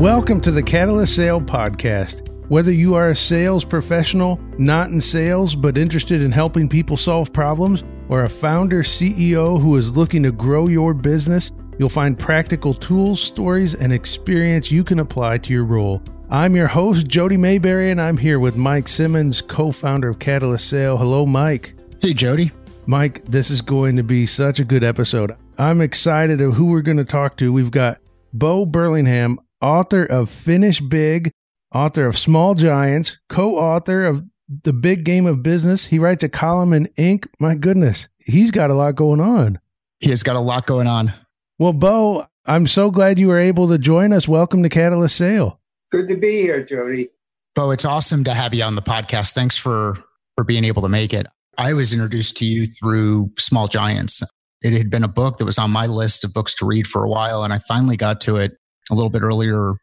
Welcome to the Catalyst Sale Podcast. Whether you are a sales professional, not in sales, but interested in helping people solve problems, or a founder CEO who is looking to grow your business, you'll find practical tools, stories, and experience you can apply to your role. I'm your host, Jody Mayberry, and I'm here with Mike Simmons, co-founder of Catalyst Sale. Hello, Mike. Hey, Jody. Mike, this is going to be such a good episode. I'm excited of who we're going to talk to. We've got Bo Burlingham, author of Finish Big, author of Small Giants, co-author of The Big Game of Business. He writes a column in Inc. My goodness, he's got a lot going on. He has got a lot going on. Well, Bo, I'm so glad you were able to join us. Welcome to Catalyst Sale. Good to be here, Jody. Bo, it's awesome to have you on the podcast. Thanks for being able to make it. I was introduced to you through Small Giants. It had been a book that was on my list of books to read for a while, and I finally got to it a little bit earlier,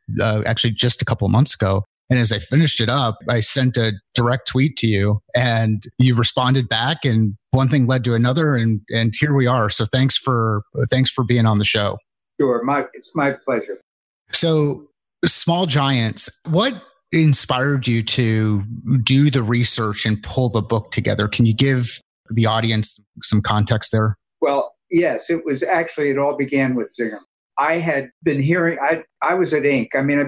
actually just a couple of months ago. And as I finished it up, I sent a direct tweet to you and you responded back, and one thing led to another, and here we are. So thanks for being on the show. Sure. It's my pleasure. So Small Giants, what inspired you to do the research and pull the book together? Can you give the audience some context there? Well, yes, it all began with Zingerman. I had been hearing, I was at Inc. I mean,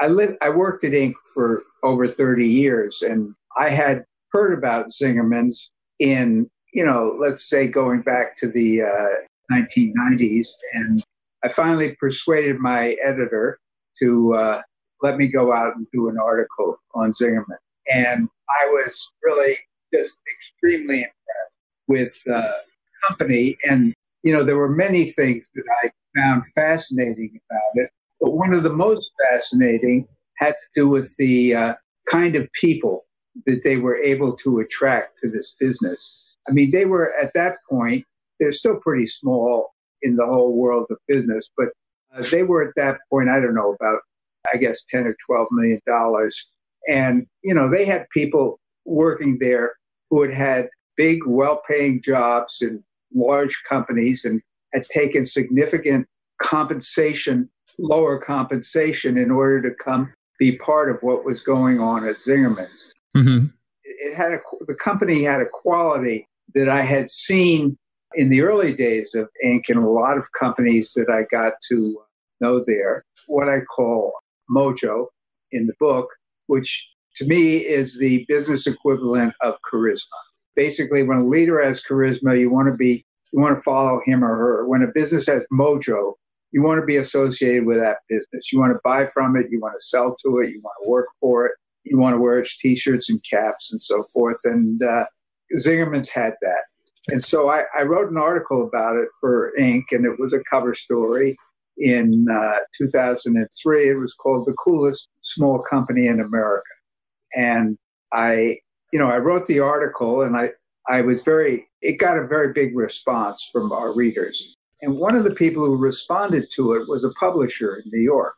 I worked at Inc. for over 30 years, and I had heard about Zingerman's in, let's say going back to the 1990s. And I finally persuaded my editor to let me go out and do an article on Zingerman. And I was really just extremely impressed with the company. And, there were many things that I found fascinating about it. But one of the most fascinating had to do with the kind of people that they were able to attract to this business. I mean, they were at that point, they're still pretty small in the whole world of business, but they were at that point, I don't know, about, I guess, $10 or $12 million. And, they had people working there who had big, well-paying jobs in large companies and had taken significant lower compensation in order to come be part of what was going on at Zingerman's. Mm-hmm. The company had a quality that I had seen in the early days of Inc. in a lot of companies that I got to know there, what I call MOJO in the book, which to me is the business equivalent of charisma. Basically, when a leader has charisma, you want to follow him or her. When a business has MOJO, you want to be associated with that business. You want to buy from it. You want to sell to it. You want to work for it. You want to wear its T-shirts and caps and so forth. And Zingerman's had that. And so I wrote an article about it for Inc., and it was a cover story in 2003. It was called The Coolest Small Company in America. And I wrote the article, and it got a very big response from our readers. And one of the people who responded to it was a publisher in New York.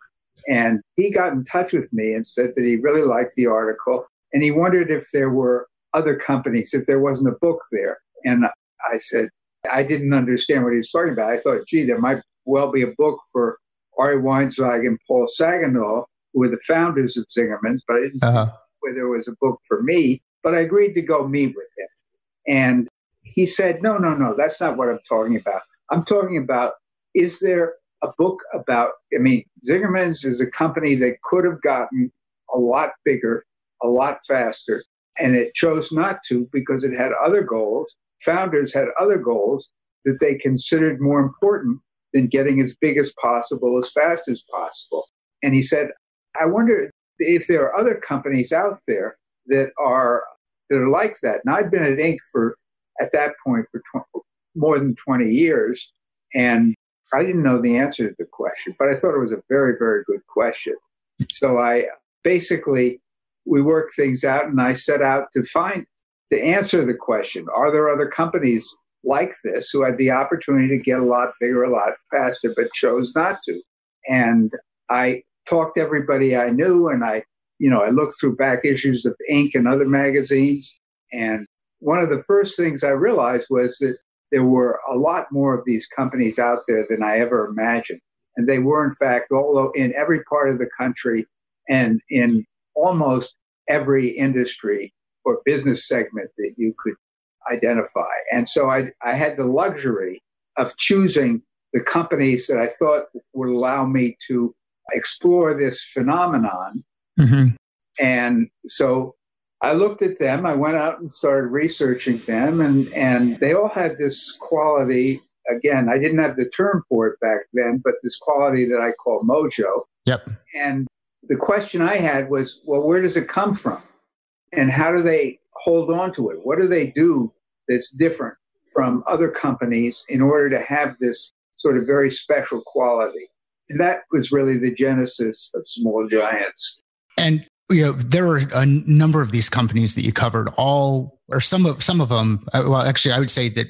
And he got in touch with me and said that he really liked the article. And he wondered if there were other companies, if there wasn't a book there. And I said, I didn't understand what he was talking about. I thought, gee, there might well be a book for Ari Weinzweig and Paul Saginaw, who were the founders of Zingerman's, but I didn't see where there was a book for me. But I agreed to go meet with him. And he said, no, that's not what I'm talking about. I'm talking about, is there a book about, Zingerman's is a company that could have gotten a lot bigger, a lot faster, and it chose not to because it had other goals. Founders had other goals that they considered more important than getting as big as possible, as fast as possible. And he said, I wonder if there are other companies out there that are like that. And I'd been at Inc. more than 20 years, and I didn't know the answer to the question, but I thought it was a very, very good question. So we worked things out, and I set out to answer the question, are there other companies like this who had the opportunity to get a lot bigger, a lot faster, but chose not to? And I talked to everybody I knew, and I looked through back issues of Inc. and other magazines, and one of the first things I realized was that there were a lot more of these companies out there than I ever imagined. And they were, in fact, all in every part of the country and in almost every industry or business segment that you could identify. And so I had the luxury of choosing the companies that I thought would allow me to explore this phenomenon. Mm-hmm. And so I looked at them, I went out and started researching them, and they all had this quality. Again, I didn't have the term for it back then, but this quality that I call mojo. Yep. And the question I had was, well, where does it come from? And how do they hold on to it? What do they do that's different from other companies in order to have this sort of very special quality? And that was really the genesis of Small Giants. And you know, there were a number of these companies that you covered, all or some of them. Well, actually, I would say that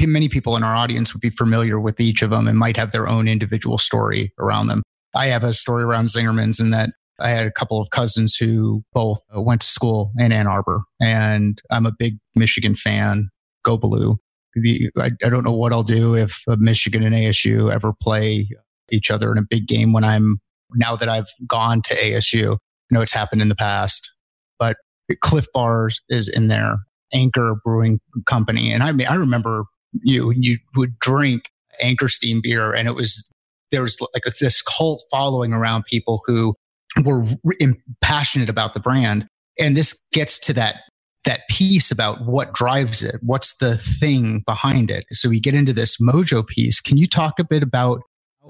many people in our audience would be familiar with each of them and might have their own individual story around them. I have a story around Zingerman's in that I had a couple of cousins who both went to school in Ann Arbor, and I'm a big Michigan fan. Go Blue. I don't know what I'll do if Michigan and ASU ever play each other in a big game when now that I've gone to ASU. I know it's happened in the past, but Clif Bar is in there, Anchor Brewing Company. And I mean, I remember you would drink Anchor Steam beer, and there was like this cult following around people who were passionate about the brand. And this gets to that piece about what drives it. What's the thing behind it? So we get into this mojo piece. Can you talk a bit about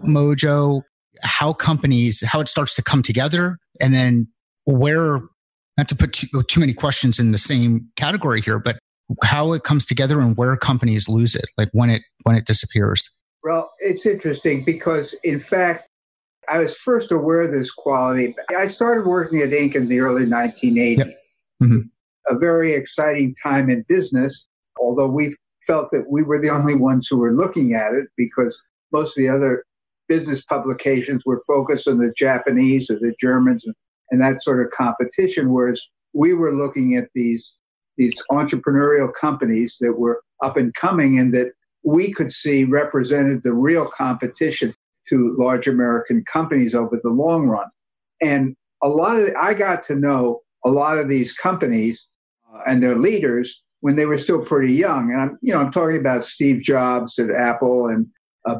mojo, how it starts to come together, and then where, not to put too many questions in the same category here, but how it comes together and where companies lose it, like when it disappears? Well, it's interesting because, in fact, I was first aware of this quality. I started working at Inc. in the early 1980s. Yep. Mm-hmm. A very exciting time in business, although we felt that we were the only ones who were looking at it because most of the other business publications were focused on the Japanese or the Germans and that sort of competition, whereas we were looking at these entrepreneurial companies that were up and coming and that we could see represented the real competition to large American companies over the long run. And I got to know a lot of these companies and their leaders when they were still pretty young. And I'm talking about Steve Jobs at Apple and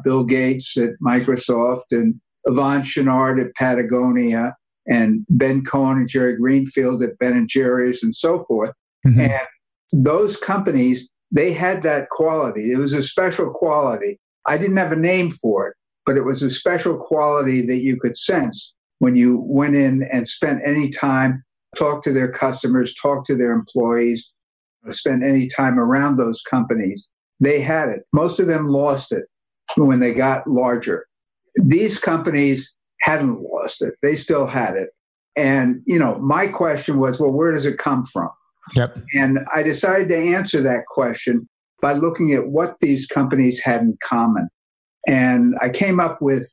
Bill Gates at Microsoft and Yvon Chouinard at Patagonia and Ben Cohen and Jerry Greenfield at Ben & Jerry's and so forth. Mm-hmm. And those companies, they had that quality. It was a special quality. I didn't have a name for it, but it was a special quality that you could sense when you went in and spent any time, talked to their customers, talked to their employees, spent any time around those companies. They had it. Most of them lost it when they got larger. These companies hadn't lost it. They still had it. And, my question was, well, where does it come from? Yep. And I decided to answer that question by looking at what these companies had in common. And I came up with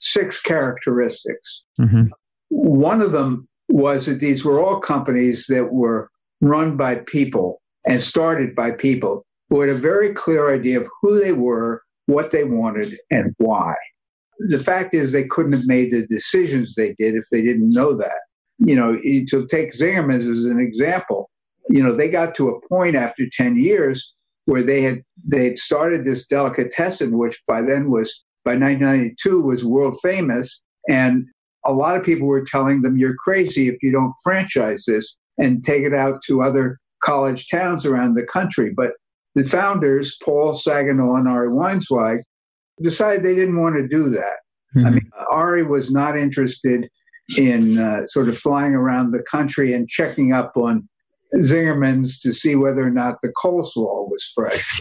six characteristics. Mm-hmm. One of them was that these were all companies that were run by people and started by people who had a very clear idea of who they were, what they wanted, and why. The fact is they couldn't have made the decisions they did if they didn't know that. To take Zingerman's as an example, they got to a point after 10 years where they had started this delicatessen, which by 1992 was world famous. And a lot of people were telling them, you're crazy if you don't franchise this and take it out to other college towns around the country. But the founders, Paul Saginaw and Ari Weinzweig, decided they didn't want to do that. Mm-hmm. I mean, Ari was not interested in sort of flying around the country and checking up on Zingerman's to see whether or not the coleslaw was fresh.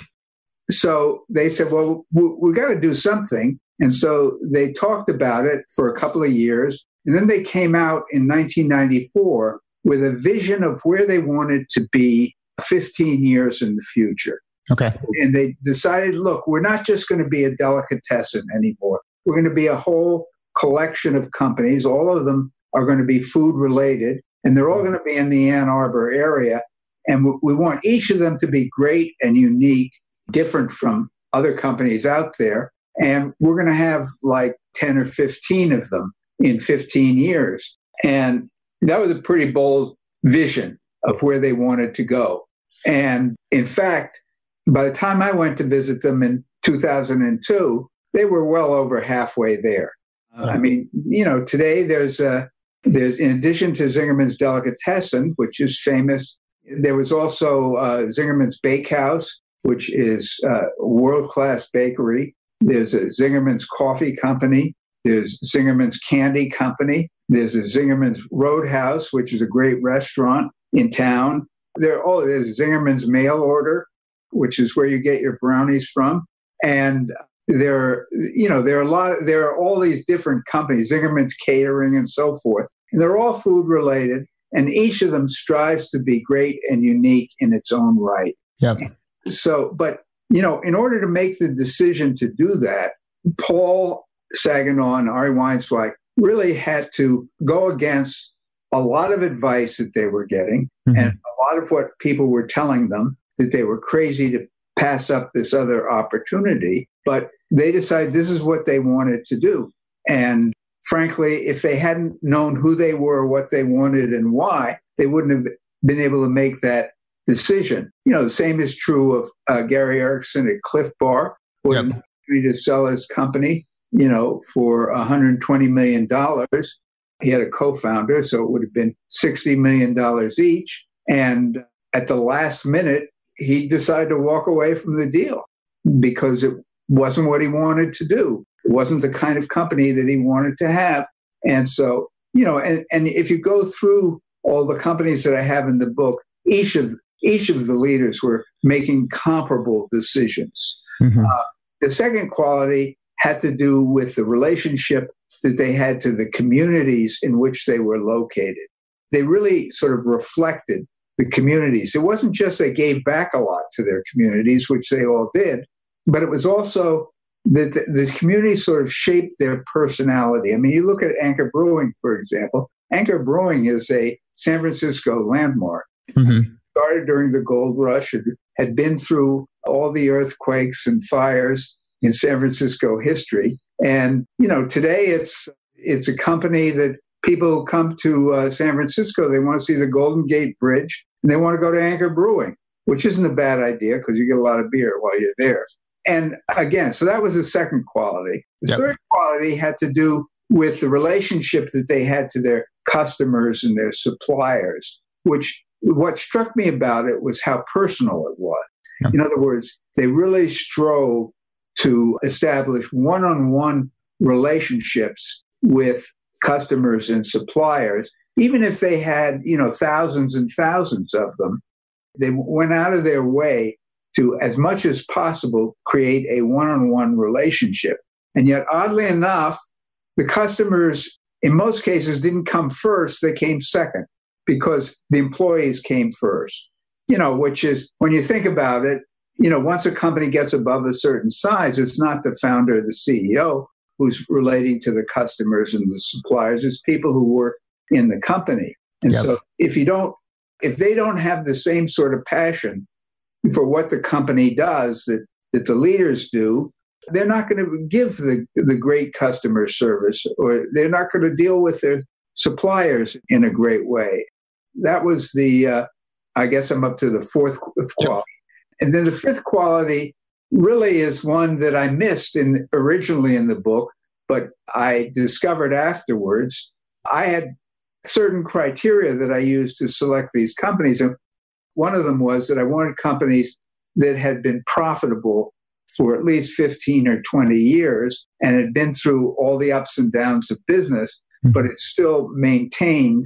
So they said, well, we got to do something. And so they talked about it for a couple of years. And then they came out in 1994 with a vision of where they wanted to be 15 years in the future. Okay. And they decided, look, we're not just going to be a delicatessen anymore. We're going to be a whole collection of companies. All of them are going to be food related, and they're all going to be in the Ann Arbor area. And we want each of them to be great and unique, different from other companies out there. And we're going to have like 10 or 15 of them in 15 years. And that was a pretty bold vision of where they wanted to go. And in fact, by the time I went to visit them in 2002, they were well over halfway there. I mean, you know, today there's in addition to Zingerman's Delicatessen, which is famous, there was also Zingerman's Bakehouse, which is a world-class bakery. There's a Zingerman's Coffee Company. There's Zingerman's Candy Company. There's a Zingerman's Roadhouse, which is a great restaurant in town. There's Zingerman's Mail Order, which is where you get your brownies from. And there are all these different companies, Zingerman's Catering and so forth. And they're all food related, and each of them strives to be great and unique in its own right. Yep. So, but you know, in order to make the decision to do that, Paul Saginaw and Ari Weinzweig really had to go against a lot of advice that they were getting, mm-hmm. and a lot of what people were telling them, that they were crazy to pass up this other opportunity. But they decided this is what they wanted to do. And frankly, if they hadn't known who they were, what they wanted, and why, they wouldn't have been able to make that decision. You know, the same is true of Gary Erickson at Clif Bar, who yep. agreed to sell his company, you know, for $120 million. He had a co-founder, so it would have been $60 million each. And at the last minute, he decided to walk away from the deal because it wasn't what he wanted to do. It wasn't the kind of company that he wanted to have. And so, you know, and if you go through all the companies that I have in the book, each of the leaders were making comparable decisions. Mm-hmm. The second quality had to do with the relationship that they had to the communities in which they were located. They really sort of reflected the communities. It wasn't just they gave back a lot to their communities, which they all did, but it was also that the community sort of shaped their personality. I mean, you look at Anchor Brewing, for example. Anchor Brewing is a San Francisco landmark. Mm-hmm. Started during the gold rush, and had been through all the earthquakes and fires in San Francisco history. And, you know, today it's a company that people who come to San Francisco, they want to see the Golden Gate Bridge, and they want to go to Anchor Brewing, which isn't a bad idea because you get a lot of beer while you're there. And again, so that was the second quality. The yep. third quality had to do with the relationship that they had to their customers and their suppliers, which what struck me about it was how personal it was. Yep. In other words, they really strove to establish one-on-one relationships with customers and suppliers, even if they had, you know, thousands and thousands of them. They went out of their way to, as much as possible, create a one-on-one relationship. And yet, oddly enough, the customers, in most cases, didn't come first, they came second, because the employees came first. You know, which is, when you think about it, you know, once a company gets above a certain size, it's not the founder or the CEO who's relating to the customers and the suppliers, it's people who work in the company. And yep. so if they don't have the same sort of passion for what the company does that the leaders do, they're not going to give the great customer service, or they're not going to deal with their suppliers in a great way. That was the, I guess I'm up to the fourth quality. Yep. And then the fifth quality really is one that I missed originally in the book, but I discovered afterwards. I had certain criteria that I used to select these companies. And one of them was that I wanted companies that had been profitable for at least 15 or 20 years and had been through all the ups and downs of business, but it still maintained,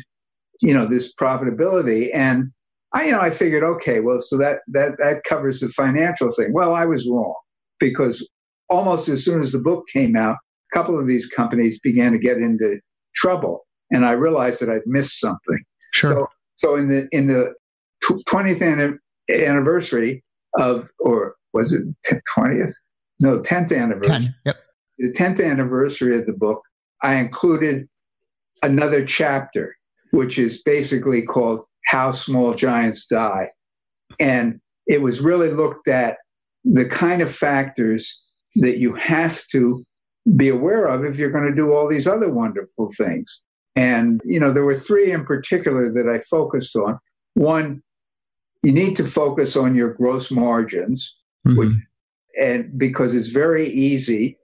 you know, this profitability. And I figured, okay, well, so that covers the financial thing. Well, I was wrong, because almost as soon as the book came out, a couple of these companies began to get into trouble, and I realized that I'd missed something. Sure. So in the 20th anniversary of, or was it 20th? No, 10th anniversary. 10, yep. The 10th anniversary of the book, I included another chapter, which is basically called How Small Giants Die. And it was really looked at the kind of factors that you have to be aware of if you're going to do all these other wonderful things. And, you know, there were three in particular that I focused on. One, you need to focus on your gross margins, mm-hmm. and because it's very easy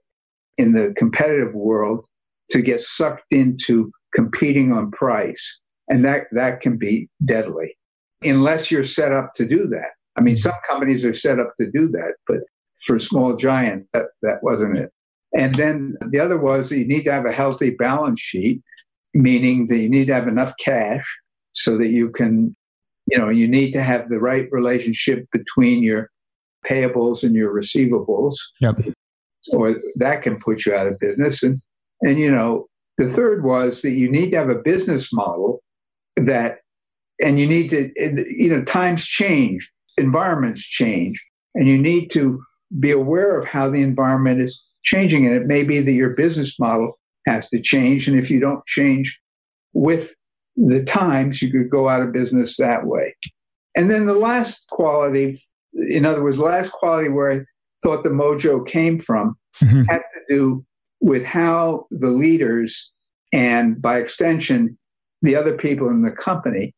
in the competitive world to get sucked into competing on price. And that can be deadly unless you're set up to do that. I mean, some companies are set up to do that, but for small giant, that wasn't it. And then the other was that you need to have a healthy balance sheet, meaning that you need to have enough cash so that you can, you know, you need to have the right relationship between your payables and your receivables, yep. or that can put you out of business. And, you know, the third was that you need to have a business model that, and you need to, you know, times change, environments change, and you need to be aware of how the environment is changing. And it may be that your business model has to change. And if you don't change with the times, you could go out of business that way. And then the last quality, in other words, the last quality where I thought the mojo came from mm-hmm. had to do with how the leaders and, by extension, the other people in the company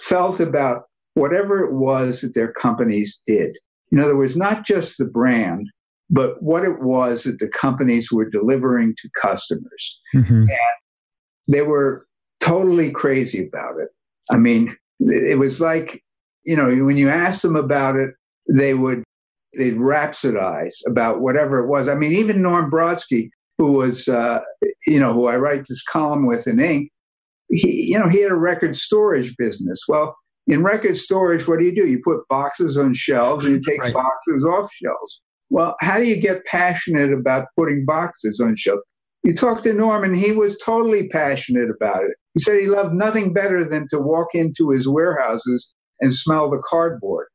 felt about whatever it was that their companies did. In other words, not just the brand, but what it was that the companies were delivering to customers. Mm-hmm. And they were totally crazy about it. I mean, it was like, you know, when you asked them about it, they'd rhapsodize about whatever it was. I mean, even Norm Brodsky, who was, you know, who I write this column with in Inc., he had a record storage business. Well, in record storage, what do? You put boxes on shelves and you take right. boxes off shelves. Well, how do you get passionate about putting boxes on shelves? You talk to Norm, and he was totally passionate about it. He said he loved nothing better than to walk into his warehouses and smell the cardboard.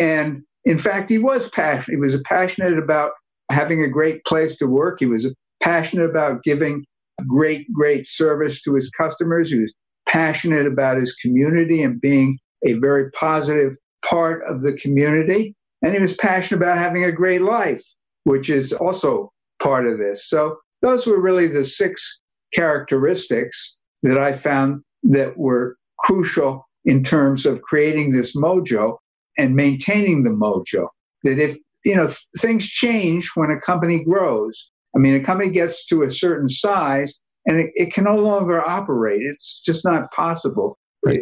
And in fact, he was passionate. He was passionate about having a great place to work. He was passionate about giving great, great service to his customers. He was passionate about his community and being a very positive part of the community. And he was passionate about having a great life, which is also part of this. So those were really the six characteristics that I found that were crucial in terms of creating this mojo and maintaining the mojo. That if, you know, things change when a company grows. I mean, a company gets to a certain size and it can no longer operate. It's just not possible right.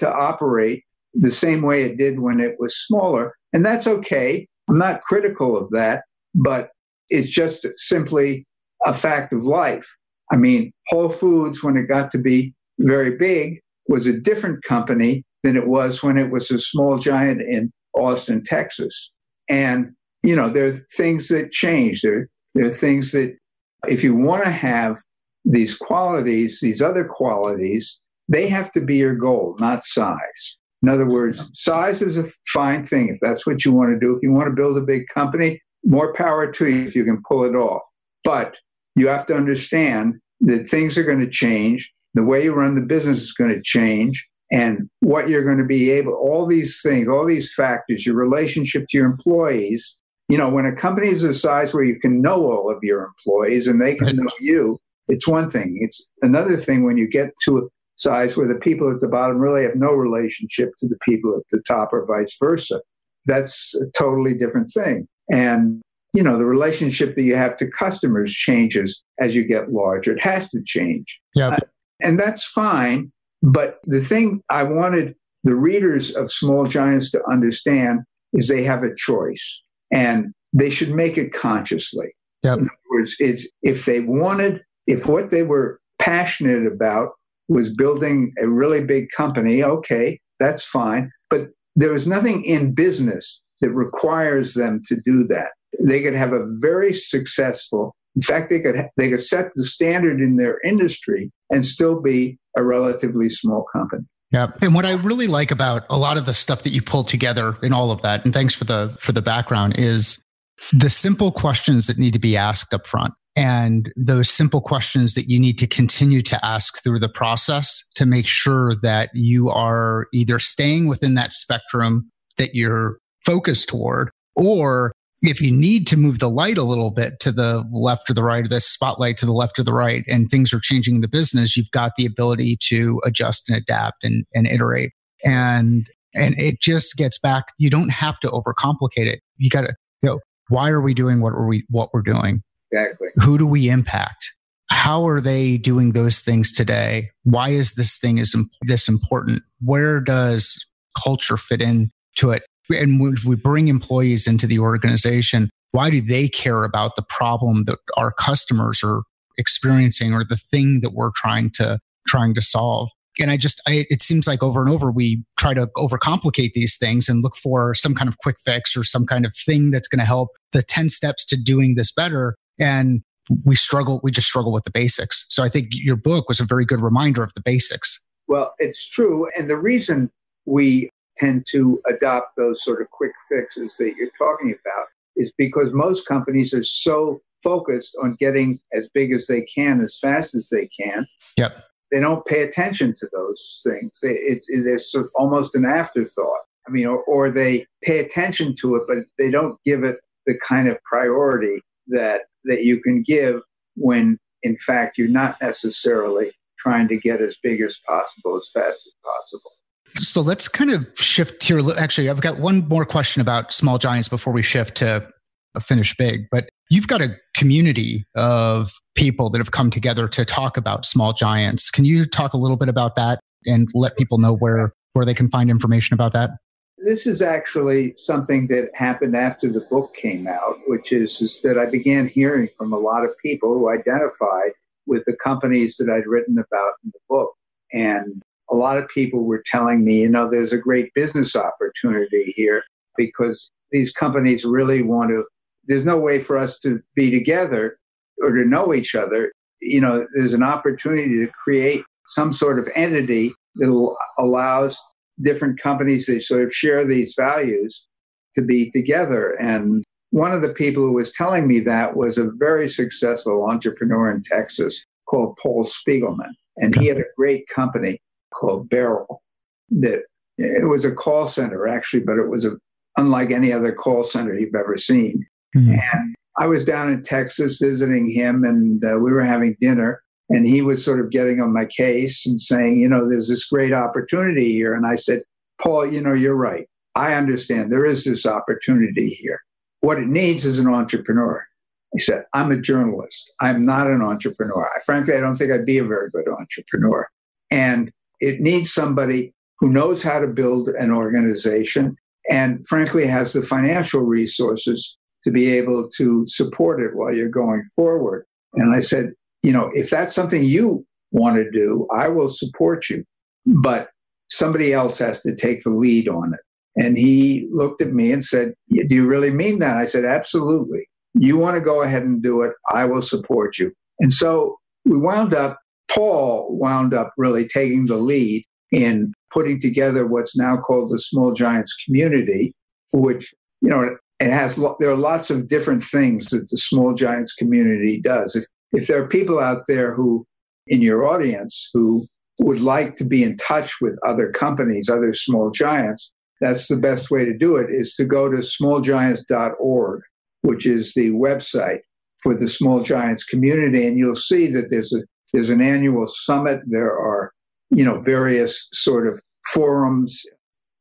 to operate the same way it did when it was smaller. And that's okay. I'm not critical of that, but it's just simply a fact of life. I mean, Whole Foods, when it got to be very big, was a different company than it was when it was a small giant in Austin, Texas. And, you know, there are things that change. There are things that if you want to have these qualities, these other qualities, they have to be your goal, not size. In other words, size is a fine thing if that's what you want to do. If you want to build a big company, more power to you if you can pull it off. But you have to understand that things are going to change. The way you run the business is going to change. And what you're going to be able, all these things, all these factors, your relationship to your employees. You know, when a company is a size where you can know all of your employees and they can right. know you, it's one thing. It's another thing when you get to a size where the people at the bottom really have no relationship to the people at the top or vice versa. That's a totally different thing. And, you know, the relationship that you have to customers changes as you get larger. It has to change. Yep. And that's fine. But the thing I wanted the readers of Small Giants to understand is they have a choice. And they should make it consciously. Yep. In other words, it's if what they were passionate about was building a really big company, okay, that's fine. But there is nothing in business that requires them to do that. They could have a very successful, in fact, they could set the standard in their industry and still be a relatively small company. Yeah. And what I really like about a lot of the stuff that you pulled together in all of that, and thanks for the background, is the simple questions that need to be asked up front and those simple questions that you need to continue to ask through the process to make sure that you are either staying within that spectrum that you're focused toward or if you need to move the light a little bit to the left or the right, or the spotlight to the left or the right, and things are changing in the business, you've got the ability to adjust and adapt and iterate. And it just gets back, you don't have to overcomplicate it. You got to go, why are we doing what we're doing? Exactly. Who do we impact? How are they doing those things today? Why is this thing this important? Where does culture fit in to it? And when we bring employees into the organization, why do they care about the problem that our customers are experiencing or the thing that we're trying to solve? And it seems like over and over, we try to overcomplicate these things and look for some kind of quick fix or some kind of thing that's going to help the 10 steps to doing this better. And we just struggle with the basics. So I think your book was a very good reminder of the basics. Well, it's true. And the reason we tend to adopt those sort of quick fixes that you're talking about is because most companies are so focused on getting as big as they can, as fast as they can. Yep. They don't pay attention to those things. It's sort of almost an afterthought. I mean, or they pay attention to it, but they don't give it the kind of priority that you can give when, in fact, you're not necessarily trying to get as big as possible, as fast as possible. So let's kind of shift here. Actually, I've got one more question about Small Giants before we shift to Finish Big, but you've got a community of people that have come together to talk about Small Giants. Can you talk a little bit about that and let people know where they can find information about that? This is actually something that happened after the book came out, which is that I began hearing from a lot of people who identified with the companies that I'd written about in the book. And a lot of people were telling me, there's a great business opportunity here because these companies really want to, there's no way for us to be together or to know each other. There's an opportunity to create some sort of entity that allows different companies that sort of share these values to be together. And one of the people who was telling me that was a very successful entrepreneur in Texas called Paul Spiegelman. And he had a great company called Beryl. That it was a call center, actually, but it was unlike any other call center you've ever seen. Mm-hmm. And I was down in Texas visiting him, and we were having dinner. And he was sort of getting on my case and saying, there's this great opportunity here. And I said, Paul, you're right. I understand there is this opportunity here. What it needs is an entrepreneur. He said, I'm a journalist. I'm not an entrepreneur. Frankly, I don't think I'd be a very good entrepreneur. And it needs somebody who knows how to build an organization and, frankly, has the financial resources to be able to support it while you're going forward. And I said, if that's something you want to do, I will support you, but somebody else has to take the lead on it. And he looked at me and said, do you really mean that? I said, absolutely. You want to go ahead and do it, I will support you. And so we Paul wound up really taking the lead in putting together what's now called the Small Giants Community, which, there are lots of different things that the Small Giants Community does. If there are people out there who, in your audience, who would like to be in touch with other companies, other small giants, that's the best way to do it, is to go to smallgiants.org, which is the website for the Small Giants Community. And you'll see that there's an annual summit. There are, various sort of forums,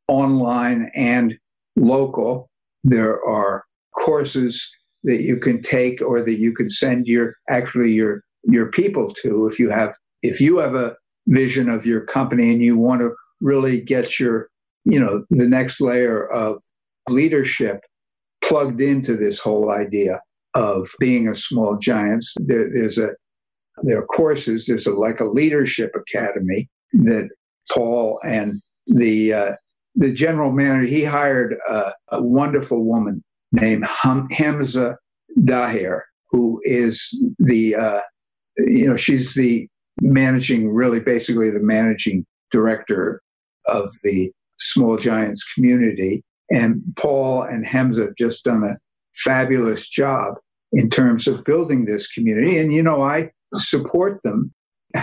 online and local. There are courses that you can take or that you can send your people to if you have a vision of your company and you want to really get your, the next layer of leadership plugged into this whole idea of being a small giant. There are courses, there's a leadership academy that Paul and the general manager, he hired a wonderful woman named Hamza Daher, who is she's basically the managing director of the Small Giants Community. And Paul and Hamza have just done a fabulous job in terms of building this community. And, I support them.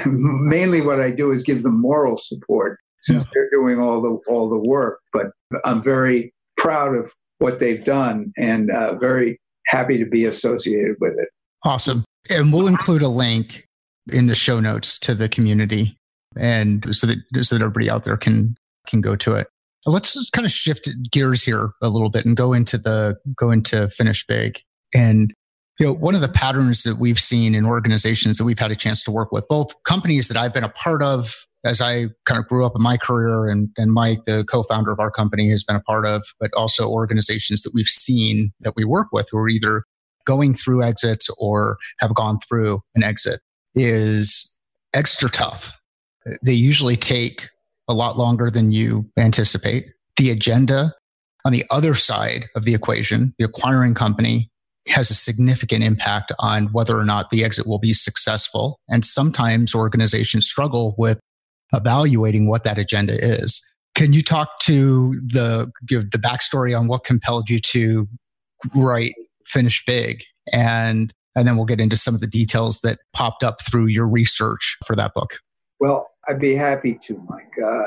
Mainly what I do is give them moral support since they're doing all the work. But I'm very proud of what they've done, and very happy to be associated with it. Awesome. And we'll include a link in the show notes to the community, and so that everybody out there can go to it. Let's kind of shift gears here a little bit and go into Finish Big. And you know, one of the patterns that we've seen in organizations that we've had a chance to work with, both companies that I've been a part of as I kind of grew up in my career, and Mike, the co-founder of our company, has been a part of, but also organizations that we've seen that we work with who are either going through exits or have gone through an exit, is extra tough. They usually take a lot longer than you anticipate. The agenda on the other side of the equation, the acquiring company, has a significant impact on whether or not the exit will be successful. And sometimes organizations struggle with evaluating what that agenda is. Can you talk to give the backstory on what compelled you to write Finish Big? And then we'll get into some of the details that popped up through your research for that book. Well, I'd be happy to, Mike.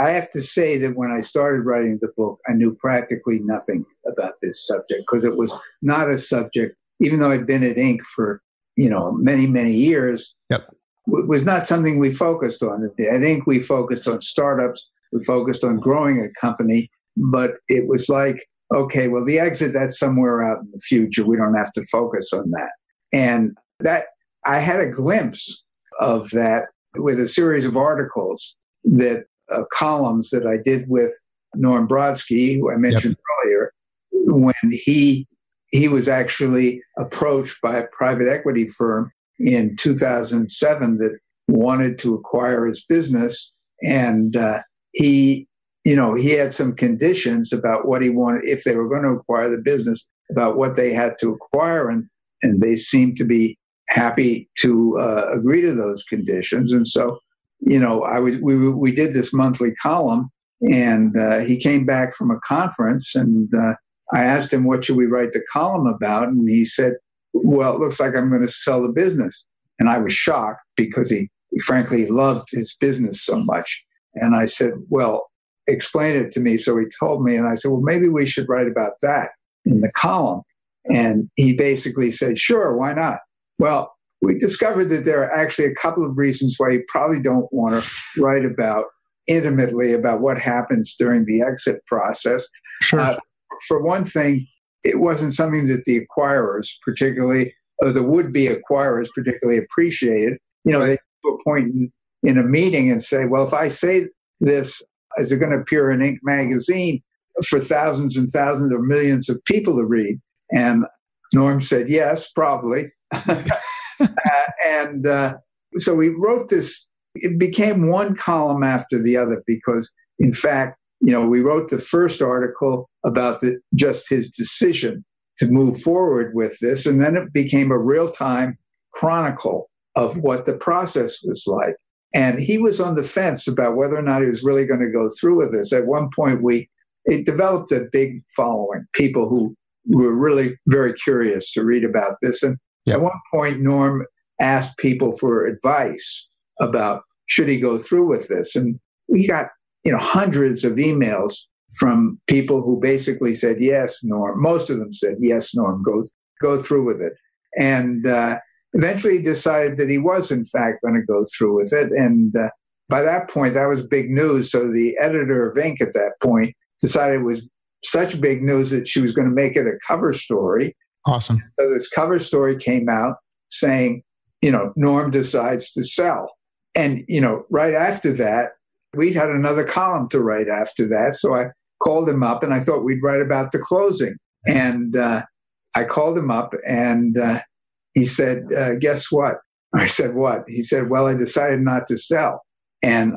I have to say that when I started writing the book, I knew practically nothing about this subject, because it was not a subject, even though I'd been at Inc. for many, many years. Yep. It was not something we focused on. At Inc., we focused on startups. We focused on growing a company. But it was like, okay, well, the exit, that's somewhere out in the future. We don't have to focus on that. And that I had a glimpse of that with a series of articles that columns that I did with Norm Brodsky, who I mentioned earlier, when he was actually approached by a private equity firm in 2007 that wanted to acquire his business. And he had some conditions about what he wanted, if they were going to acquire the business, about what they had to acquire. And they seemed to be happy to agree to those conditions. And so, we did this monthly column, and he came back from a conference, and I asked him, what should we write the column about? And he said, well, it looks like I'm going to sell the business. And I was shocked, because he frankly loved his business so much. And I said, well, explain it to me. So he told me, and I said, well, maybe we should write about that in the column. And he basically said, sure, why not? Well, we discovered that there are actually a couple of reasons why you probably don't want to write about intimately about what happens during the exit process. Sure. For one thing, it wasn't something that the acquirers, particularly, or the would-be acquirers, particularly appreciated. They get to a point in a meeting and say, well, if I say this, is it going to appear in Inc. magazine for thousands and thousands or millions of people to read? And Norm said, yes, probably. So we wrote this. It became one column after the other, because, in fact, we wrote the first article about just his decision to move forward with this. And then it became a real-time chronicle of what the process was like. And he was on the fence about whether or not he was really going to go through with this. At one point, it developed a big following, people who were really very curious to read about this. And at one point, Norm asked people for advice about should he go through with this. And we got hundreds of emails from people who basically said, yes, Norm. Most of them said, yes, Norm, go through with it. And eventually he decided that he was, in fact, going to go through with it. And by that point, that was big news. So the editor of Inc. at that point decided it was such big news that she was going to make it a cover story. Awesome. So this cover story came out saying, Norm decides to sell. And, right after that, we had another column to write after that. So I called him up, and I thought we'd write about the closing. And I called him up, and he said, guess what? I said, what? He said, well, I decided not to sell. And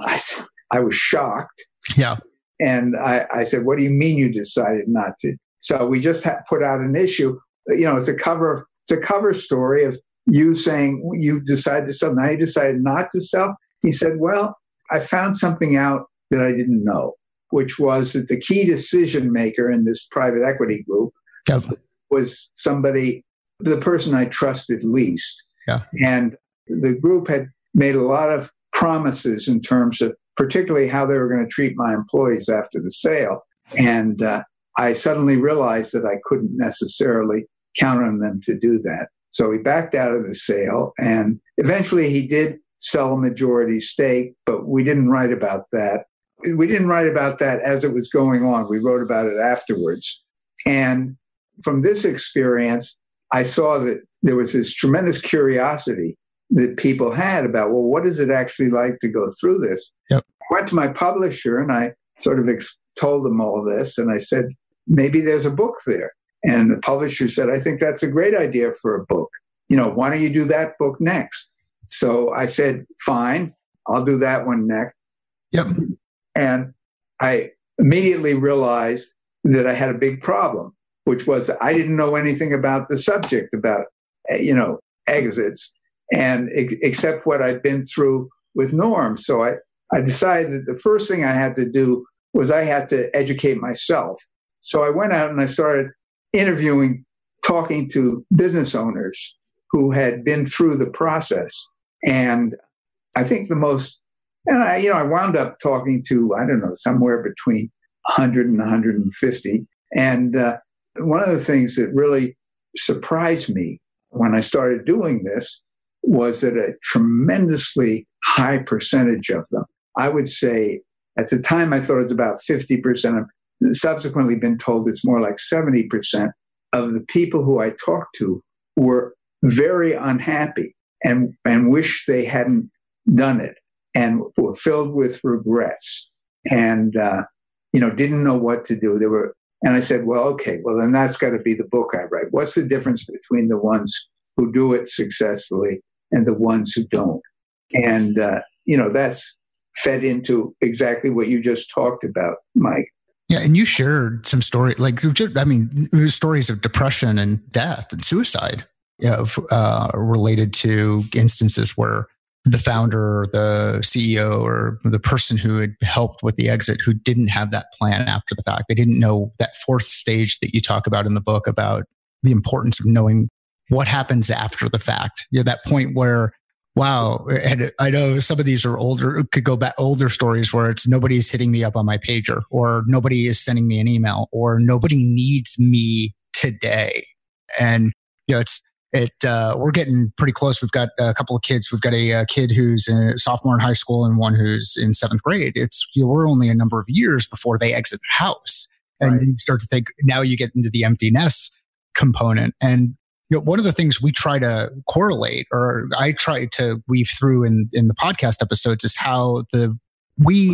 I was shocked. Yeah. And I said, what do you mean you decided not to? So we just put out an issue. It's a cover story of you saying you've decided to sell. Now you decided not to sell. He said, well, I found something out that I didn't know, which was that the key decision maker in this private equity group was the person I trusted least. Yeah. And the group had made a lot of promises in terms of particularly how they were going to treat my employees after the sale. And I suddenly realized that I couldn't necessarily count on them to do that. So he backed out of the sale, and eventually he did sell a majority stake, but we didn't write about that. We didn't write about that as it was going on. We wrote about it afterwards. And from this experience, I saw that there was this tremendous curiosity that people had about, well, what is it actually like to go through this? Yep. I went to my publisher and I sort of told them all this. And I said, maybe there's a book there. And the publisher said, I think that's a great idea for a book. You know, why don't you do that book next? So I said, fine, I'll do that one next. Yep. And I immediately realized that I had a big problem, which was I didn't know anything about the subject, about, you know, exits, and except what I'd been through with Norm. So I decided that the first thing I had to do was I had to educate myself. So I went out and I started interviewing, talking to business owners who had been through the process. And I think the most, and I, you know, I wound up talking to, I don't know, somewhere between 100 and 150. And one of the things that really surprised me when I started doing this was that a tremendously high percentage of them, I would say at the time I thought it was about 50%. I've subsequently been told it's more like 70% of the people who I talked to were very unhappy and wish they hadn't done it and were filled with regrets and, you know, didn't know what to do. And I said, well, okay, well, then that's got to be the book I write. What's the difference between the ones who do it successfully and the ones who don't? And, you know, that's fed into exactly what you just talked about, Mike. Yeah. And you shared some story, like, I mean, stories of depression and death and suicide, you know, related to instances where the founder, or the CEO, or the person who had helped with the exit, who didn't have that plan after the fact. They didn't know that fourth stage that you talk about in the book, about the importance of knowing what happens after the fact. You know, that point where, wow, and I know some of these are older, could go back, older stories where it's nobody's hitting me up on my pager, or nobody is sending me an email, or nobody needs me today. And, you know, we're getting pretty close. We've got a couple of kids. We've got a kid who's a sophomore in high school and one who's in seventh grade. It's, you know, we're only a number of years before they exit the house. And right. You start to think, now you get into the empty nest component. And, you know, one of the things we try to correlate, or I try to weave through in the podcast episodes, is how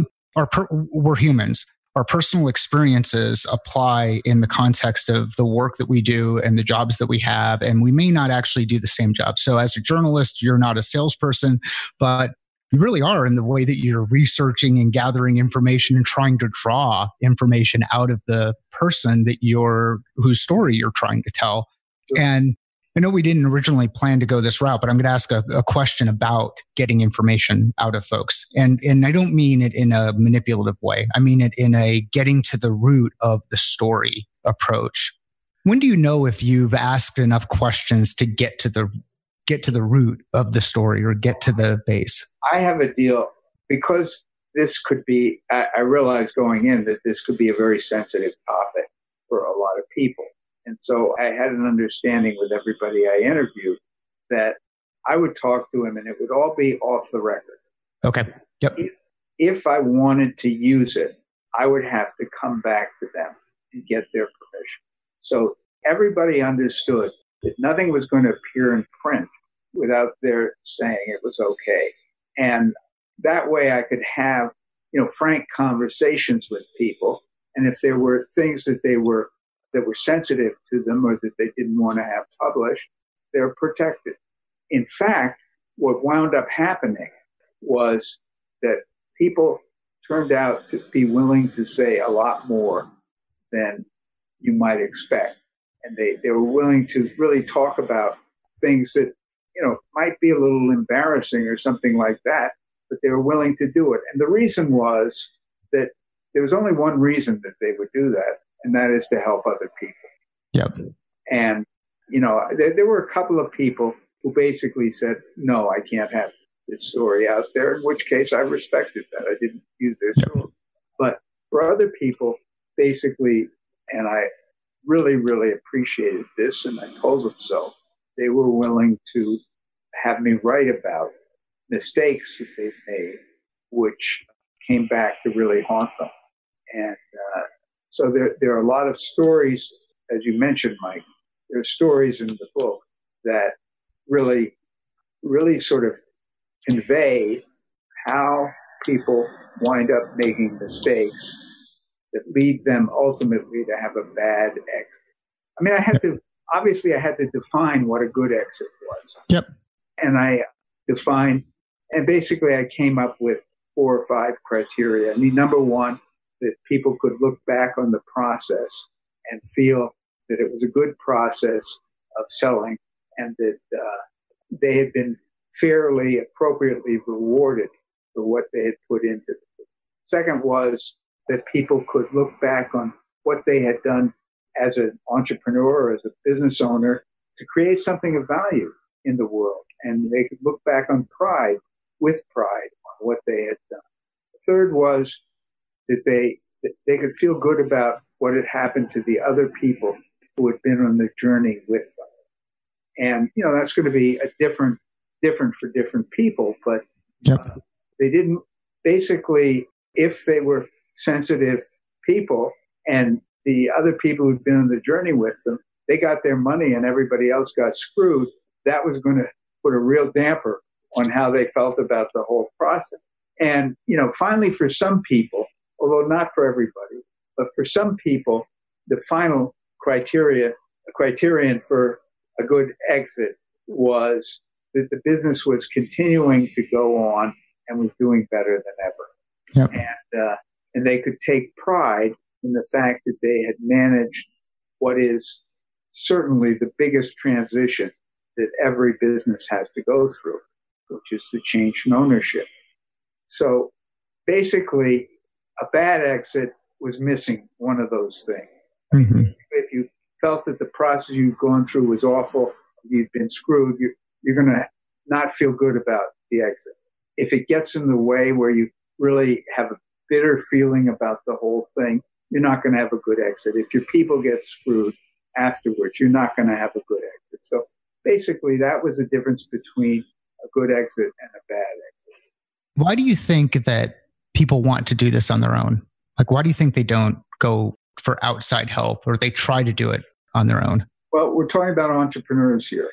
we're humans. Our personal experiences apply in the context of the work that we do and the jobs that we have, and we may not actually do the same job. So as a journalist, you're not a salesperson, but you really are in the way that you're researching and gathering information and trying to draw information out of the person that whose story you're trying to tell. And I know we didn't originally plan to go this route, but I'm going to ask a question about getting information out of folks. And I don't mean it in a manipulative way. I mean it in a getting to the root of the story approach. When do you know if you've asked enough questions to get to the root of the story or get to the base? I have a deal, because this could be, I realized going in that this could be a very sensitive topic for a lot of people. And so I had an understanding with everybody I interviewed that I would talk to him and it would all be off the record. Okay. Yep. If I wanted to use it, I would have to come back to them and get their permission. So everybody understood that nothing was going to appear in print without their saying it was okay. And that way I could have, you know, frank conversations with people. And if there were things that were sensitive to them or that they didn't want to have published, they're protected. In fact, what wound up happening was that people turned out to be willing to say a lot more than you might expect. And they were willing to really talk about things that, you know, might be a little embarrassing or something like that, but they were willing to do it. And the reason was that there was only one reason that they would do that, and that is to help other people. Yep. And, you know, there were a couple of people who basically said, no, I can't have this story out there, in which case I respected that. I didn't use their story. But for other people, basically, And I really, really appreciated this. And I told them so. They were willing to have me write about mistakes that they've made, which came back to really haunt them. And so there are a lot of stories, as you mentioned, Mike, there are stories in the book that really, really sort of convey how people wind up making mistakes that lead them ultimately to have a bad exit. I mean, I had to define what a good exit was. Yep. And I defined, and basically I came up with 4 or 5 criteria. I mean, number one, that people could look back on the process and feel that it was a good process of selling and that they had been fairly, appropriately rewarded for what they had put into it. Second was that people could look back on what they had done as an entrepreneur or as a business owner to create something of value in the world. And they could look back on pride on what they had done. The third was that they could feel good about what had happened to the other people who had been on the journey with them. And, you know, that's going to be a different for different people, but yep. They didn't, basically, if they were sensitive people and the other people who'd been on the journey with them, they got their money and everybody else got screwed, that was going to put a real damper on how they felt about the whole process. And, you know, finally, for some people, although not for everybody, but for some people, the final criterion for a good exit was that the business was continuing to go on and was doing better than ever. Yep. And they could take pride in the fact that they had managed what is certainly the biggest transition that every business has to go through, which is the change in ownership. So basically, a bad exit was missing one of those things. Mm-hmm. If you felt that the process you'd gone through was awful, you'd been screwed, you're going to not feel good about the exit. If it gets in the way where you really have a bitter feeling about the whole thing, you're not going to have a good exit. If your people get screwed afterwards, you're not going to have a good exit. So basically, that was the difference between a good exit and a bad exit. Why do you think that people want to do this on their own? Like, why do you think they don't go for outside help or they try to do it on their own? Well, we're talking about entrepreneurs here.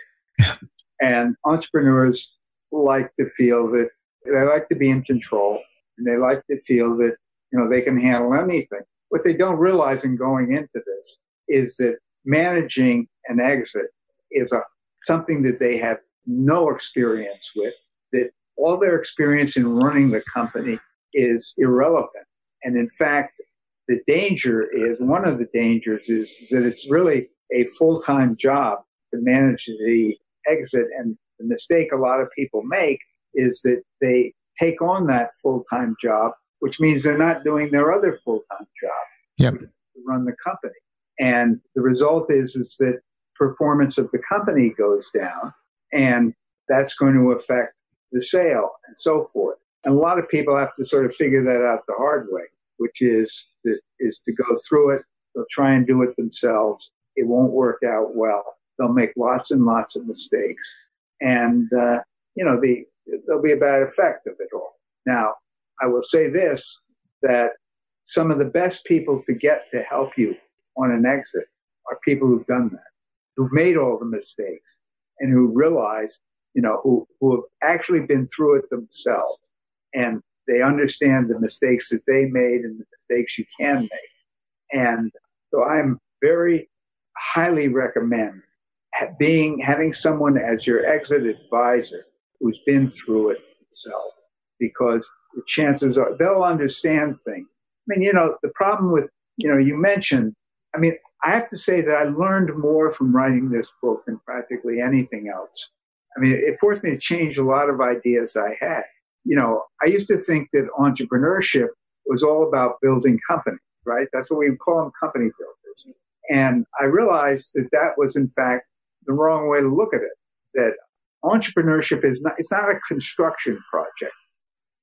And entrepreneurs like to feel that they like to be in control and they like to feel that, you know, they can handle anything. What they don't realize in going into this is that managing an exit is something that they have no experience with, that all their experience in running the company is irrelevant. And in fact, one of the dangers is that it's really a full-time job to manage the exit. And the mistake a lot of people make is that they take on that full-time job, which means they're not doing their other full-time job. Yep. To run the company. And the result is that performance of the company goes down, and that's going to affect the sale and so forth. And a lot of people have to sort of figure that out the hard way, which is to go through it. They'll try and do it themselves. It won't work out well. They'll make lots and lots of mistakes. And, you know, there'll be a bad effect of it all. Now, I will say this, that some of the best people to get to help you on an exit are people who've done that, who've made all the mistakes and who realize, you know, who have actually been through it themselves. And they understand the mistakes that they made and the mistakes you can make. And so I'm very highly recommend having someone as your exit advisor who's been through it himself, because the chances are they'll understand things. I mean, you know, the problem with, you know, you mentioned, I mean, I have to say that I learned more from writing this book than practically anything else. I mean, it forced me to change a lot of ideas I had. You know, I used to think that entrepreneurship was all about building companies, right? That's what we call them, company builders. And I realized that was, in fact, the wrong way to look at it, that entrepreneurship it's not a construction project.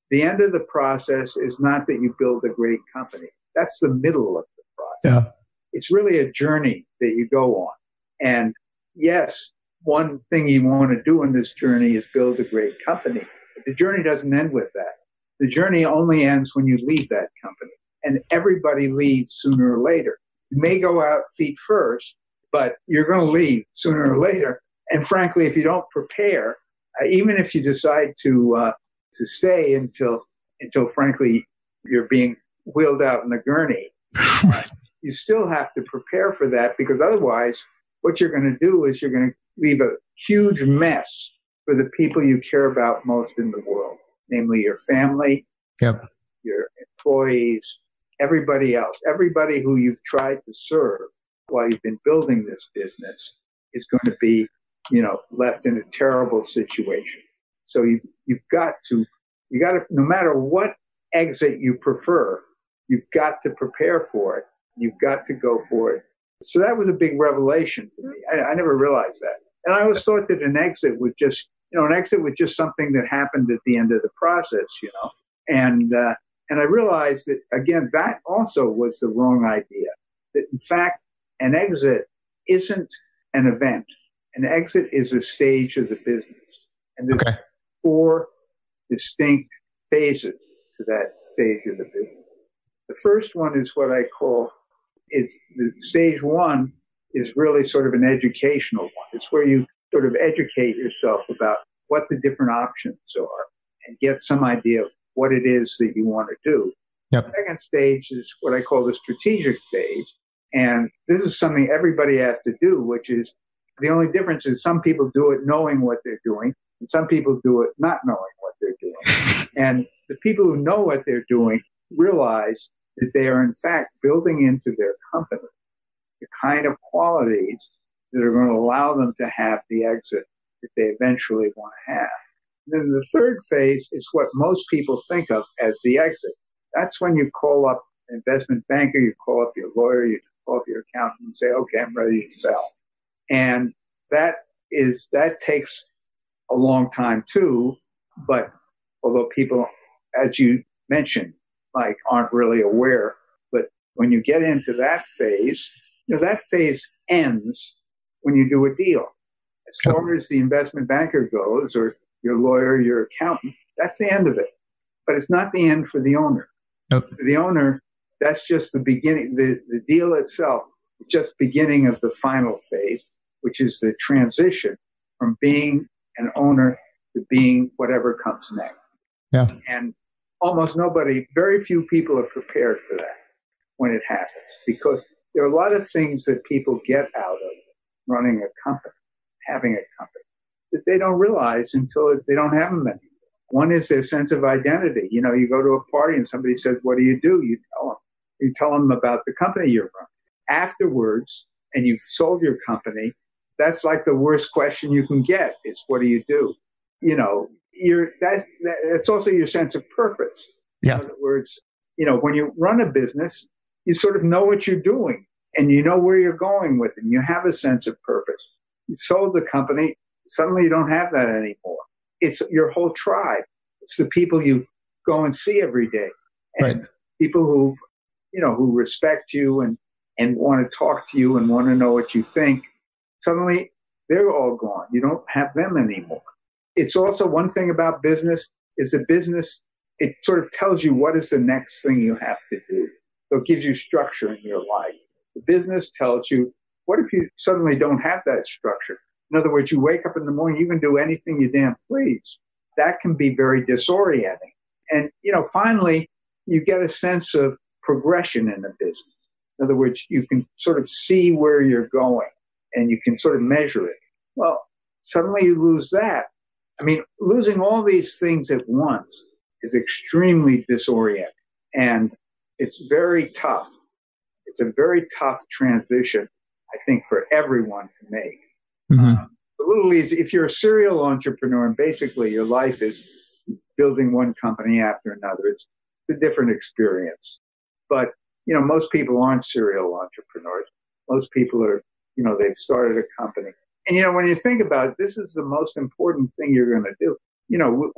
The end of the process is not that you build a great company. That's the middle of the process. Yeah. It's really a journey that you go on. And yes, one thing you want to do in this journey is build a great company. But the journey doesn't end with that. The journey only ends when you leave that company. And everybody leaves sooner or later. You may go out feet first, but you're going to leave sooner or later. And frankly, if you don't prepare, even if you decide to stay until frankly you're being wheeled out in a gurney, you still have to prepare for that, because otherwise what you're going to do is you're going to leave a huge mess for the people you care about most in the world, namely your family, yep, your employees, everybody else. Everybody who you've tried to serve while you've been building this business is going to be, you know, left in a terrible situation. So you've got to, no matter what exit you prefer, you've got to prepare for it. You've got to go for it. So that was a big revelation for me. I never realized that. And I always thought that an exit was just something that happened at the end of the process, you know. And I realized that, again, that also was the wrong idea. That, in fact, an exit isn't an event. An exit is a stage of the business. And there's four distinct phases to that stage of the business. The first one is what I call, it's the stage one is really sort of an educational one. It's where you sort of educate yourself about what the different options are and get some idea of what it is that you want to do. Yep. The second stage is what I call the strategic phase. And this is something everybody has to do, which is, the only difference is some people do it knowing what they're doing, and some people do it not knowing what they're doing. And the people who know what they're doing realize that they are, in fact, building into their company the kind of qualities that are going to allow them to have the exit that they eventually want to have. And then the third phase is what most people think of as the exit. That's when you call up an investment banker, you call up your lawyer, you call up your accountant and say, okay, I'm ready to sell. And that takes a long time too, but although people, as you mentioned, Mike, aren't really aware, but when you get into that phase, you know, that phase ends when you do a deal. As far as the investment banker goes, or your lawyer, your accountant, that's the end of it. But it's not the end for the owner. Yep. For the owner, that's just the beginning. The deal itself is just beginning of the final phase, which is the transition from being an owner to being whatever comes next. Yeah. And almost nobody, very few people are prepared for that when it happens, because there are a lot of things that people get out of running a company, having a company, that they don't realize until they don't have them anymore. One is their sense of identity. You know, you go to a party and somebody says, what do? You tell them. You tell them about the company you're running. Afterwards, and you've sold your company, that's like the worst question you can get is, what do? You know, that's also your sense of purpose. Yeah. In other words, you know, when you run a business, you sort of know what you're doing and you know where you're going with it. And you have a sense of purpose. You sold the company, suddenly you don't have that anymore. It's your whole tribe. It's the people you go and see every day. And people who respect you and want to talk to you and want to know what you think, suddenly they're all gone. You don't have them anymore. It's also one thing about business is that business, it sort of tells you what is the next thing you have to do. So it gives you structure in your life. The business tells you, what if you suddenly don't have that structure? In other words, you wake up in the morning, you can do anything you damn please. That can be very disorienting. And, you know, finally, you get a sense of progression in the business. In other words, you can sort of see where you're going and you can sort of measure it. Well, suddenly you lose that. I mean, losing all these things at once is extremely disorienting, and it's very tough. It's a very tough transition, I think, for everyone to make. Mm-hmm. A little easy. If you're a serial entrepreneur and basically your life is building one company after another, it's a different experience. But, you know, most people aren't serial entrepreneurs. Most people are, you know, they've started a company. And, you know, when you think about it, this is the most important thing you're going to do. You know,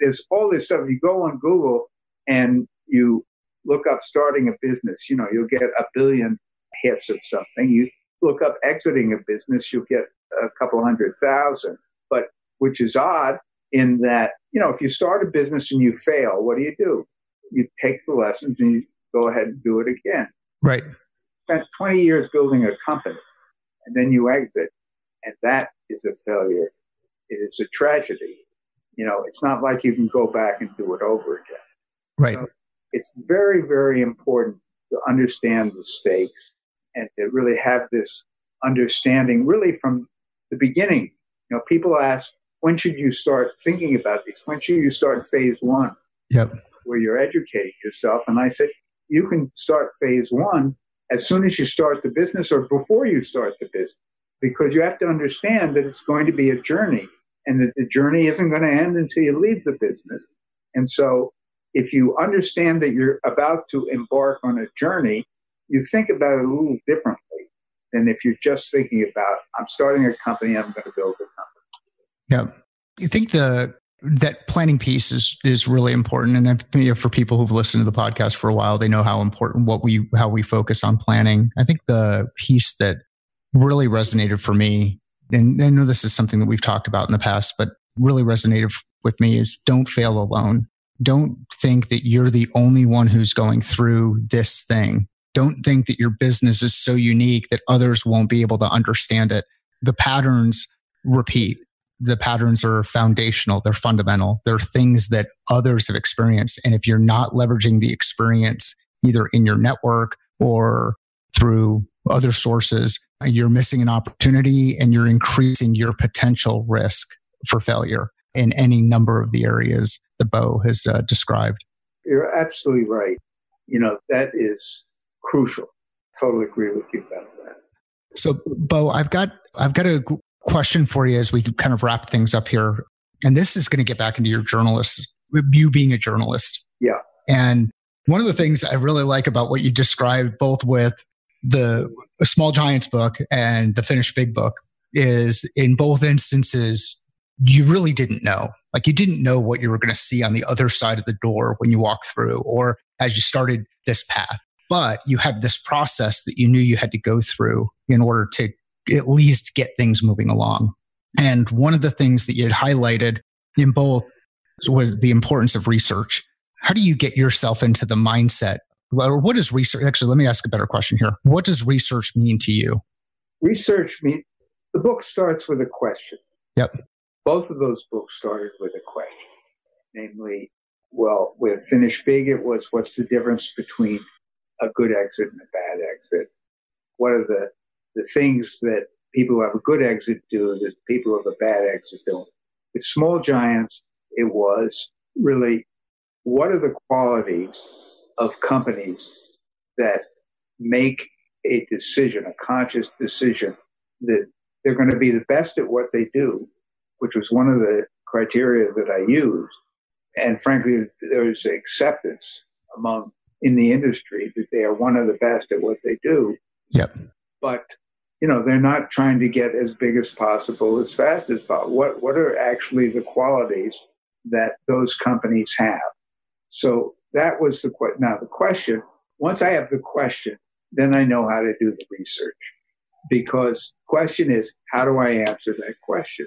there's all this stuff. You go on Google and you look up starting a business. You know, you'll get a billion hits of something. You look up exiting a business, you'll get a couple hundred thousand, but which is odd in that, you know, if you start a business and you fail, what do? You take the lessons and you go ahead and do it again. Right. Spent 20 years building a company and then you exit, and that is a failure. It is a tragedy. You know, it's not like you can go back and do it over again. Right. So it's very, very important to understand the stakes and to really have this understanding really from the beginning. You know, people ask, when should you start thinking about these? When should you start phase one? Yep. Where you're educating yourself. And I said, you can start phase one as soon as you start the business or before you start the business, because you have to understand that it's going to be a journey and that the journey isn't going to end until you leave the business. And so if you understand that you're about to embark on a journey, you think about it a little differently than if you're just thinking about, I'm starting a company, I'm going to build a company. Yeah. You think that planning piece is really important. And for people who've listened to the podcast for a while, they know how important how we focus on planning. I think the piece that really resonated for me, and I know this is something that we've talked about in the past, but really resonated with me, is don't fail alone. Don't think that you're the only one who's going through this thing. Don't think that your business is so unique that others won't be able to understand it. The patterns repeat. The patterns are foundational. They're fundamental. They're things that others have experienced. And if you're not leveraging the experience either in your network or through other sources, you're missing an opportunity and you're increasing your potential risk for failure in any number of the areas that Bo has described. You're absolutely right. You know, that is crucial. Totally agree with you about that. So, Bo, I've got a question for you as we kind of wrap things up here. And this is going to get back into you being a journalist. Yeah. And one of the things I really like about what you described, both with the Small Giants book and the Finish Big book, is in both instances, you really didn't know. Like, you didn't know what you were going to see on the other side of the door when you walked through or as you started this path. But you had this process that you knew you had to go through in order to at least get things moving along. And one of the things that you had highlighted in both was the importance of research. How do you get yourself into the mindset? Or what is research? Actually, let me ask a better question here. What does research mean to you? The book starts with a question. Yep. Both of those books started with a question, namely, well, with Finish Big, it was, what's the difference between a good exit and a bad exit? What are the things that people who have a good exit do that people who have a bad exit don't? With Small Giants, it was really, what are the qualities of companies that make a decision, a conscious decision, that they're going to be the best at what they do, which was one of the criteria that I used. And frankly, there's acceptance in the industry that they are one of the best at what they do. Yep. But, you know, they're not trying to get as big as possible, as fast as possible. What are actually the qualities that those companies have? So that was the question. Now, the question, once I have the question, then I know how to do the research, because the question is, how do I answer that question?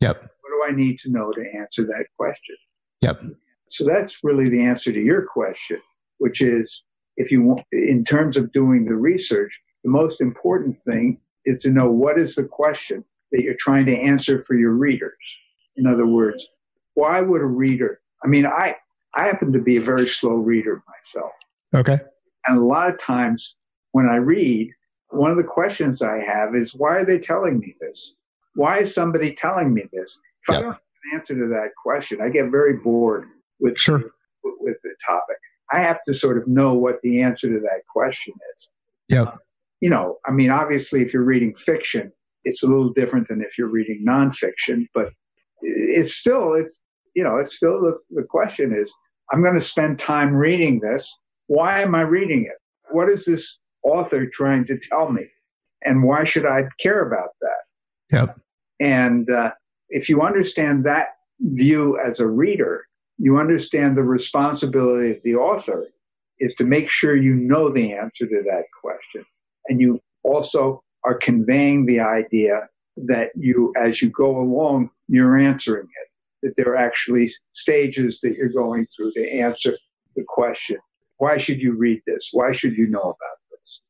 Yep. What do I need to know to answer that question? Yep. So that's really the answer to your question, which is, if you want, in terms of doing the research, the most important thing is to know what is the question that you're trying to answer for your readers. In other words, why would a reader? I mean, I happen to be a very slow reader myself. Okay. And a lot of times when I read, one of the questions I have is, why are they telling me this? Why is somebody telling me this? If I don't have an answer to that question, I get very bored with the topic. I have to sort of know what the answer to that question is. Yeah. You know, I mean, obviously, if you're reading fiction, it's a little different than if you're reading nonfiction. But it's still the question is, I'm going to spend time reading this. Why am I reading it? What is this author trying to tell me? And why should I care about that? Yep. And if you understand that view as a reader, you understand the responsibility of the author is to make sure you know the answer to that question. And you also are conveying the idea that you, as you go along, you're answering it, that there are actually stages that you're going through to answer the question. Why should you read this? Why should you know about this?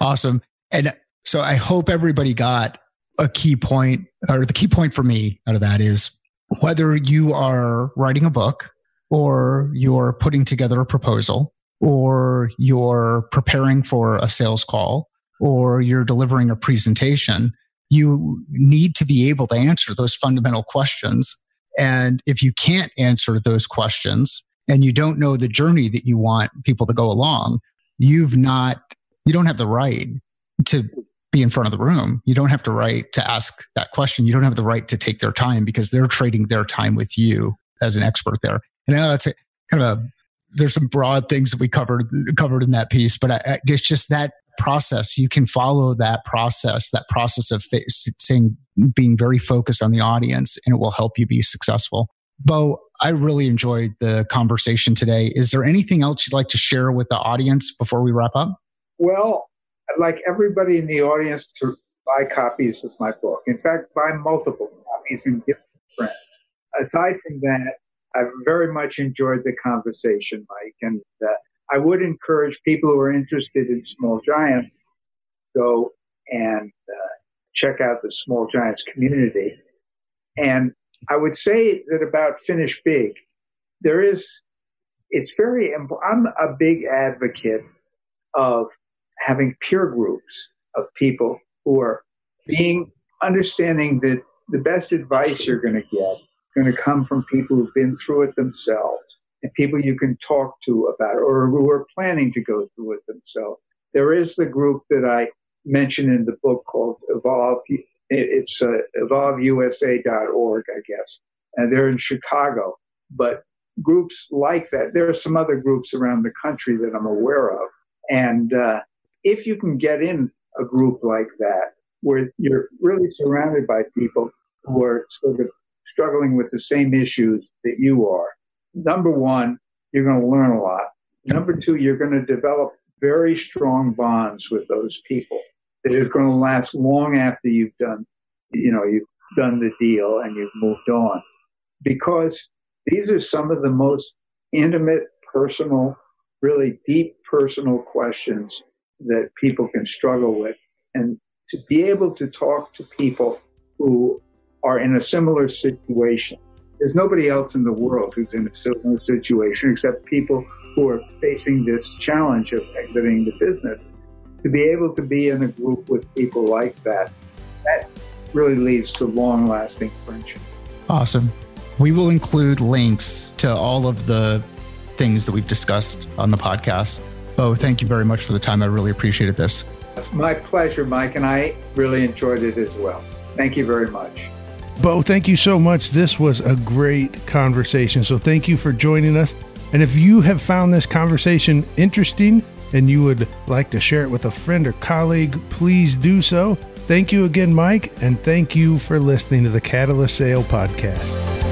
Awesome. And so I hope everybody got a key point, or the key point for me out of that is whether you are writing a book or you're putting together a proposal or you're preparing for a sales call or you're delivering a presentation, you need to be able to answer those fundamental questions. And if you can't answer those questions and you don't know the journey that you want people to go along, you don't have the right to be in front of the room. You don't have the right to ask that question. You don't have the right to take their time because they're trading their time with you as an expert there. And I know that's there's some broad things that we covered in that piece, but it's just that process. You can follow that process of being very focused on the audience, and it will help you be successful. Bo, I really enjoyed the conversation today. Is there anything else you'd like to share with the audience before we wrap up? Well, I'd like everybody in the audience to buy copies of my book. In fact, buy multiple copies and give them to friends. Aside from that, I've very much enjoyed the conversation, Mike, and I would encourage people who are interested in Small Giants to go and check out the Small Giants community. And I would say that about Finish Big, I'm a big advocate of having peer groups of people who are understanding that the best advice you're going to get going to come from people who've been through it themselves and people you can talk to about it or who are planning to go through it themselves. There is the group that I mentioned in the book called Evolve. It's EvolveUSA.org, I guess. And they're in Chicago. But groups like that, there are some other groups around the country that I'm aware of. And if you can get in a group like that, where you're really surrounded by people who are sort of struggling with the same issues that you are, number one, you're going to learn a lot. Number two, you're going to develop very strong bonds with those people that is going to last long after you've done the deal and you've moved on. Because these are some of the most intimate, personal, really deep personal questions that people can struggle with. And to be able to talk to people who are in a similar situation. There's nobody else in the world who's in a similar situation except people who are facing this challenge of exiting the business. To be able to be in a group with people like that really leads to long-lasting friendship. Awesome. We will include links to all of the things that we've discussed on the podcast. Bo, thank you very much for the time. I really appreciated this. It's my pleasure, Mike, and I really enjoyed it as well. Thank you very much. Bo, thank you so much. This was a great conversation. So thank you for joining us. And if you have found this conversation interesting and you would like to share it with a friend or colleague, please do so. Thank you again, Mike. And thank you for listening to the Catalyst Sale Podcast.